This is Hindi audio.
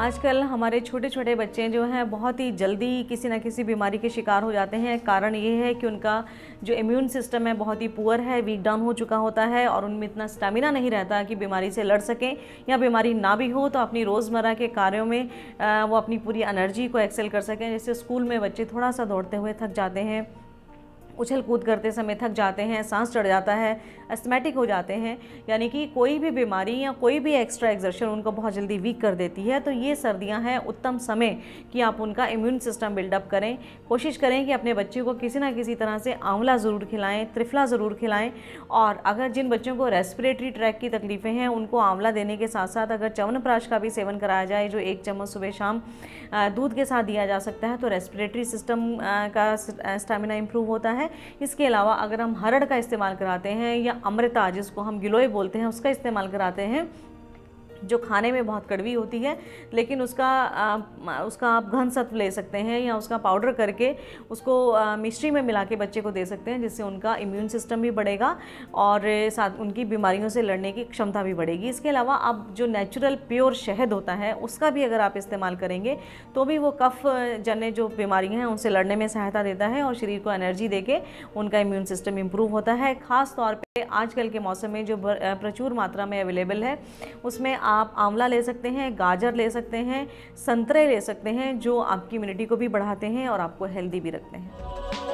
आजकल हमारे छोटे छोटे बच्चे जो हैं बहुत ही जल्दी किसी ना किसी बीमारी के शिकार हो जाते हैं। कारण ये है कि उनका जो इम्यून सिस्टम है बहुत ही पुअर है, वीक डाउन हो चुका होता है और उनमें इतना स्टेमिना नहीं रहता कि बीमारी से लड़ सकें या बीमारी ना भी हो तो अपनी रोज़मर्रा के कार्यों में वो अपनी पूरी एनर्जी को एक्सेल कर सकें। जैसे स्कूल में बच्चे थोड़ा सा दौड़ते हुए थक जाते हैं, उछल कूद करते समय थक जाते हैं, सांस चढ़ जाता है, एस्थमेटिक हो जाते हैं, यानी कि कोई भी बीमारी या कोई भी एक्स्ट्रा एक्सर्शन उनको बहुत जल्दी वीक कर देती है। तो ये सर्दियां हैं, उत्तम समय कि आप उनका इम्यून सिस्टम बिल्डअप करें। कोशिश करें कि अपने बच्चे को किसी ना किसी तरह से आंवला ज़रूर खिलाएं, त्रिफला ज़रूर खिलाएं। और अगर जिन बच्चों को रेस्पिरेटरी ट्रैक की तकलीफ़ें हैं उनको आंवला देने के साथ साथ अगर च्यवनप्राश का भी सेवन कराया जाए, जो 1 चम्मच सुबह शाम दूध के साथ दिया जा सकता है, तो रेस्पिरेटरी सिस्टम का स्टेमिना इम्प्रूव होता है। इसके अलावा अगर हम हरड़ का इस्तेमाल कराते हैं या अमृता जिसको हम गिलोय बोलते हैं उसका इस्तेमाल कराते हैं, जो खाने में बहुत कड़वी होती है लेकिन उसका आप घन सत्व ले सकते हैं या उसका पाउडर करके उसको मिश्री में मिला के बच्चे को दे सकते हैं, जिससे उनका इम्यून सिस्टम भी बढ़ेगा और साथ उनकी बीमारियों से लड़ने की क्षमता भी बढ़ेगी। इसके अलावा आप जो नेचुरल प्योर शहद होता है उसका भी अगर आप इस्तेमाल करेंगे तो भी वो कफ जन्य जो बीमारियाँ हैं उनसे लड़ने में सहायता देता है और शरीर को एनर्जी दे के उनका इम्यून सिस्टम इम्प्रूव होता है। ख़ास तौर पर आजकल के मौसम में जो प्रचुर मात्रा में अवेलेबल है उसमें आप आंवला ले सकते हैं, गाजर ले सकते हैं, संतरे ले सकते हैं, जो आपकी इम्यूनिटी को भी बढ़ाते हैं और आपको हेल्दी भी रखते हैं।